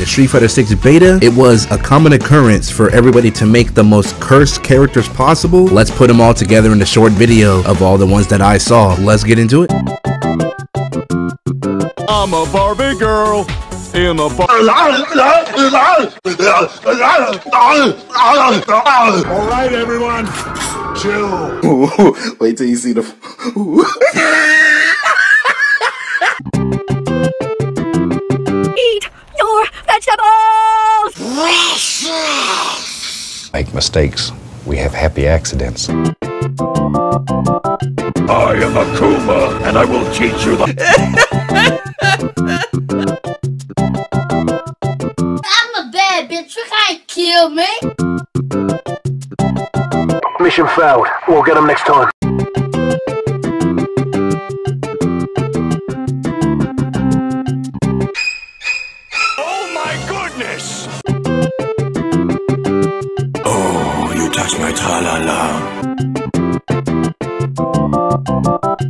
the Street Fighter 6 beta, it was a common occurrence for everybody to make the most cursed characters possible. Let's put them all together in a short video of all the ones that I saw. Let's get into it. I'm a Barbie girl in a All right, everyone, chill. Wait till you see the... Make mistakes, we have happy accidents. I am Akuma, and I will teach you the... I'm a bad bitch, you can't kill me. Mission failed, we'll get him next time. Oh my goodness! My tra-la-la.